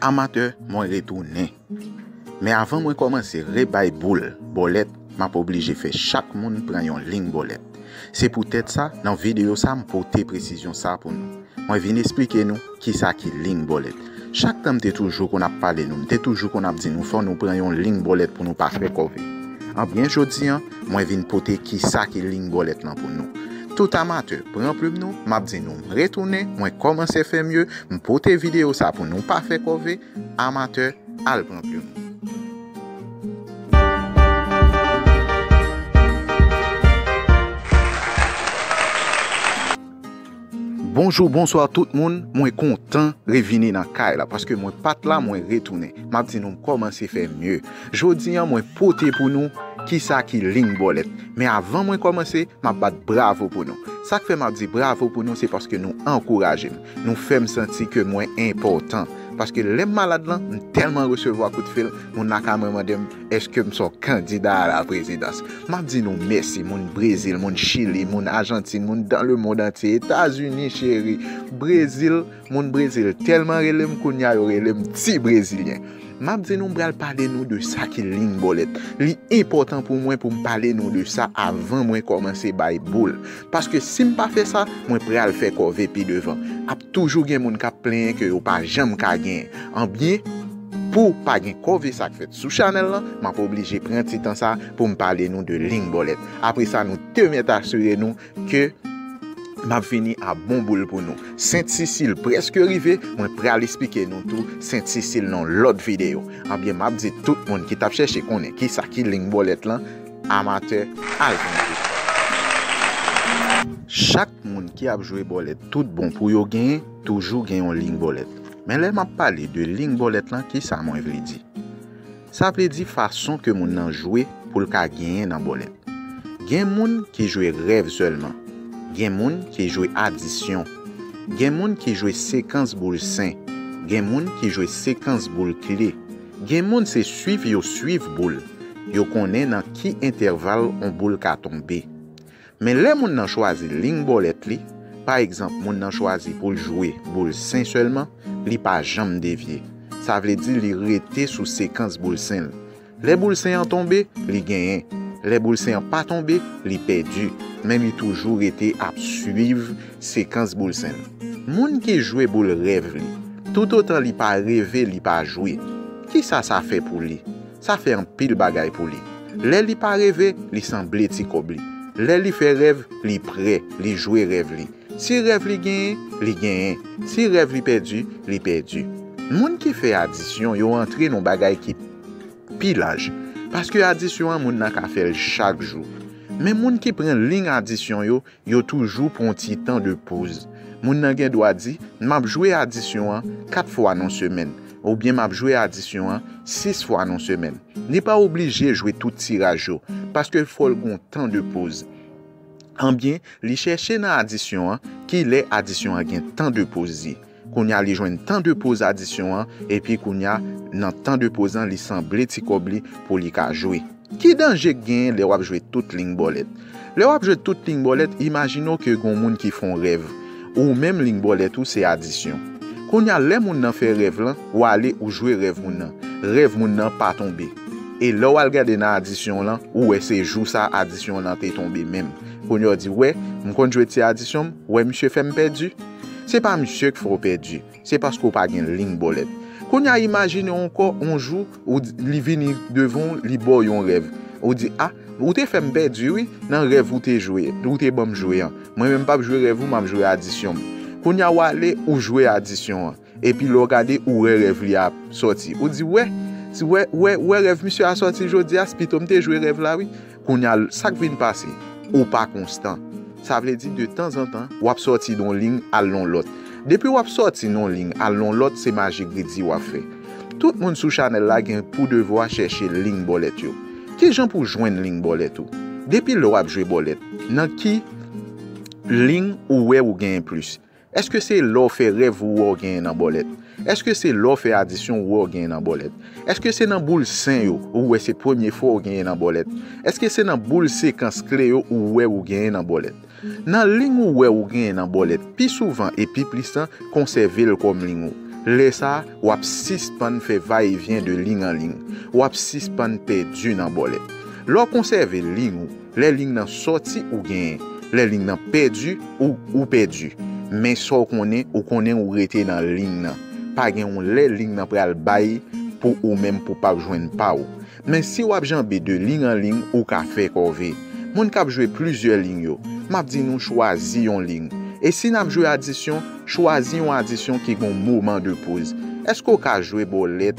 amateur, moi retourné. Mais avant moi commencer rebaille boule, bolette, m'a pas obligé faire chaque monde prend une ligne bolette. C'est peut-être ça dans vidéo ça me porter précision ça pour nous. Moi viens expliquer nous qui ça qui ligne bolette. Chaque temps t'es toujours qu'on a parlé nous, t'es toujours qu'on a dit nous faut nous prendre une ligne bolette pour nous pas faire cover. En bien jodi hein, moi viens porter qui ça qui ligne bolette là pour nous. Tout amateur, prend plume nous, m'a dit nous retourner, moi commencer faire mieux, me porter vidéo ça pour nous pas faire cover. Amateur, al prend plume. Bonjour, bonsoir tout le monde. Je suis content de revenir dans la là parce que je ne suis pas là, je suis retourné. Je dis nous commencer à faire mieux. Je dis nous poter pour nous qui ça qui ligne bolette. Mais avant de commencer, je bat bravo pour nous. Ça que je dis bravo pour nous, c'est parce que nous encourageons. Nous faisons sentir que moi important. Parce que les malades là, tellement recevoir coup de fil, mon caméraman dit est-ce que je suis candidat à la présidence. M'a dit nous merci mon Brésil, mon Chili, mon Argentine, mon dans le monde entier, États-Unis chérie, Brésil, mon Brésil tellement relèm kounya yo relèm ti brésilien. M'a dit nous bral parler nous de ça qui ligne bolette. Li important pour moi pour me parler nous de ça avant moi commencer bay boule parce que si me pas fait ça, moi pral faire corvée puis devant. A toujours gen moun ka plein que yo pas jamais ka gen. En bien pour pas gen corvée ça fait sous channel là, m'a pas obligé prendre petit temps ça pour me parler nous de ligne bolette. Après ça nous te mettre assurer nous que m'a fini à bon boule pour nous. Saint-Cécile presque arrivé, moi pral expliquer nous tout Saint-Cécile dans l'autre vidéo. En bien m'a dit tout le monde qui t'a cherché connaît qui ça qui ligne bolette là, amateur alpin. Chaque monde qui a joué bolette tout bon pour yo gagner, toujours gagne une ligne bolette. Mais là m'a parlé de ligne bolette là qui ça moi veut dire. Ça veut dire façon que mon nan jouer pour le ka gagner dans bolette. Gen moun qui joue rêve seulement. Gen moun qui joue addition. Gen moun qui joue séquence boule sain. Gen moun qui joue séquence boule clé. Gen moun c'est suivre boule. Yo connaît dans qui intervalle on boule ka tomber. Mais les moun nan choisi ligne bolette li, par exemple, moun nan choisi pour jouer boule 5 seulement, li pas jamais dévié. Ça veut dire li rete sous séquence boule 5. Les boule 5 en tombé, li gagné. Les boule 5 en pas tombé, li perdu. Mais li toujours été à suivre séquence boule 5. Moun qui joue boule rêve li, tout autant li pas rêver, li pas jouer. Qui ça fait pour li? Ça fait un pile bagaille pour li. Les li pas rêver, li semble ti kobli. Lè li fait rêve, li prêt, li jouer rêve li. Si rêve li gagne, li gagne. Si rêve li perdu, li perdu. Moun qui fait addition, yo entre dans bagay qui pillage parce que addition moun nan ka fait chaque jour. Mais moun qui prend ligne addition yo toujours prend petit temps de pause. Moun nan gen doit di, m'a jouer addition 4 fois dans semaine ou bien m'a jouer addition 6 fois dans semaine. N'est pas obligé jouer tout tirage parce que faut un temps de pause. En bien, li chercher dans addition qui les addition a gain temps de pause. Qu'on y a li joindre temps de pause addition et puis qu'on y a dans temps de pause li semble ti kobli pour li ka jouer. Qui danger gain les wap jouer toute ligne bolette. Les wap jouer toute ligne bolette, imaginons que gon moun qui font rêve ou même ligne bolette ou c'est addition. Qu'on y a les moun nan fait rêve là ou aller ou jouer rêve moun nan. Rêve moun nan pas tomber. Et là, on regarde dans l'addition là, ou c'est jour ça, addition là, t'es tombé même. On lui dit, ouais, m'con jouer cette addition, ouais, monsieur fait me perdu. C'est pas monsieur qu'il faut perdu, c'est parce qu'on pas une ligne bolette. Qu'on a imaginé encore un jour, ou li vini devant, li boy yon rêve. On dit, ah, ou t'es fait me perdu, oui, dans rêve ou t'es joué, ou t'es bon joué. Moi même pas jouer rêve ou m'a joué addition. Qu'on y a ou aller ou jouer addition, et puis le regarder ou rêve li a sorti. On dit, ouais. Si ouais rêve monsieur a sorti jodi a spitom te jouer rêve là oui qu'on a ça qui vient passer ou pas constant ça veut dire de temps en temps ou a sorti dans ligne à long l'autre depuis ou a sorti non ligne à long l'autre c'est magique gridi ou a fait tout le monde sous channel là gain pour devoir chercher ligne bolette yo qui gens pour joindre ligne bolette ou depuis le a jouer bolette dans qui ligne ou gain plus est-ce que c'est l'offre fait rêve ou gain dans bolette? Est-ce que c'est l'offre fait addition ou gain dans bolette? Est-ce que c'est dans boule 5 ou c'est première fois ou gain dans bolette? Est-ce que c'est dans boule séquence clé ou gain dans bolette? Dans ligne ou gain dans bolette, plus souvent et plus puissant, conservez le comme ligne. Les ça, ou ap suspend fait va-et-vient de ligne en ligne. Ou ap suspend perdu dans bolet. L'on conserve ligne ou, les lignes nan sorti ou gain, les lignes nan perdu ou perdu. Mais so qu'on est ou rete dans ligne nan. Pas gain on les lignes nan pral bail pour ou même pour pas joindre pas ou. Mais si ou ap jambe de ligne en ligne ou ka fait corvée. Moun kap jouer plusieurs lignes yo. M'a dit nous choisi yon ligne. Et si n'a joué addition, choisis une addition qui gon moment de pause. Est-ce qu'on ka jouer bolet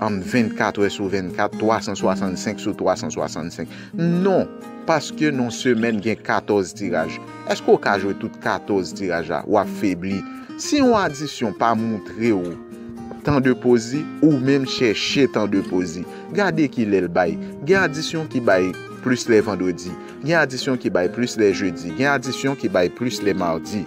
en 24 sur 24, 365 sur 365? Non, parce que non semaine gen 14 tirages. Est-ce qu'on ka jouer tout 14 tirages ou affaibli? Si une addition pas montré ou temps de pause ou même chercher temps de pause. Gardez qui l'el bail. Gen addition qui bail plus les vendredis, il y a addition qui baille plus les jeudis, il y a addition qui baille plus les mardis.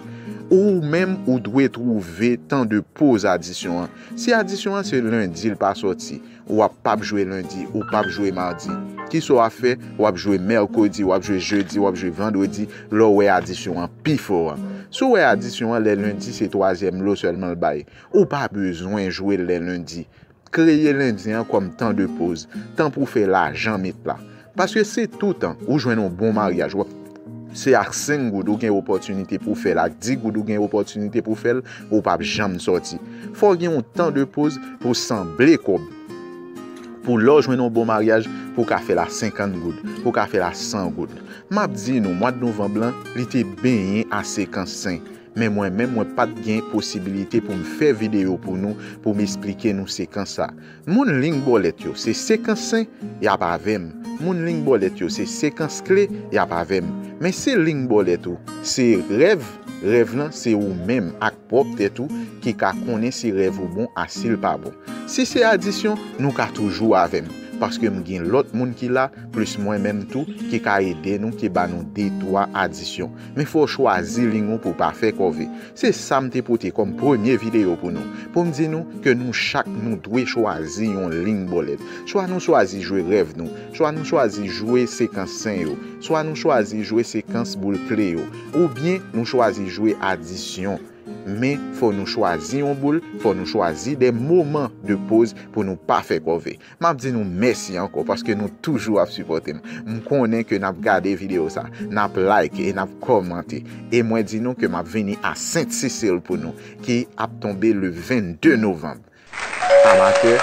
Ou même ou doit trouver tant de pause addition. Si addition c'est lundi, il pas sorti, ou a pas jouer lundi, ou pas jouer mardi. Qui soit fait, ou a jouer mercredi, ou a jouer jeudi, ou a jouer vendredi, là ouais addition pi fort. So ouais addition les lundi c'est troisième lot seulement le bail. Ou pas besoin jouer les lundi. Créer lundi comme temps de pause, temps pour faire l'argent mettre là. Parce que c'est tout le temps où jouer un bon mariage. C'est à 5 gouttes ou une opportunité pour faire, à 10 gouttes ou une opportunité pour faire, ou pas jamais sortir. Il faut qu'il y ait un temps de pause pour sembler comme. Pour leur jouer un bon mariage, pour qu'à faire la 50 gouttes, pour qu'à faire la 100 gouttes. M'a dit nous, mois de novembre, il était bien à 55. Mais moi-même, moi pas de possibilité pour me faire vidéo pour nous, pour m'expliquer nous séquence ça. Mon ligne bolet yo, c'est séquence 5, y a pas vem. Mon ligne bolet yo, c'est séquence clé, y a pas vem. Mais c'est ligne bolet yo, c'est rêve, rêve là, c'est ou même ak propre et tout qui ka connaît si rêve ou bon à s'il pas bon. Si c'est addition, nous ka toujours avec. Parce que nous avons l'autre monde qui là, plus moi-même tout, qui a aidé nous, qui va nous détourner addition. Mais il faut choisir l'ingou pour ne pas faire corvée. C'est ça que je porté comme première vidéo pour nous. Pour me dire que nous, chaque nous, devons choisir une ligne bolette. Soit nous choisissons jouer rêve nous, soit nous choisissons jouer séquence 5, soit nous choisissons jouer séquence boule clé, ou bien nous choisissons jouer addition. Mais il faut nous choisir en boule, il faut nous choisir des moments de pause pour nous pas faire corvée. Je dis nous merci encore parce que nous toujours à supporter. Je connais que nous avons regardé vidéo ça, nous avons liké et nous avons commenté. Et moi dis nous que je suis venu à Sainte-Cécile pour nous, qui a tombé le 22 novembre. Amateur,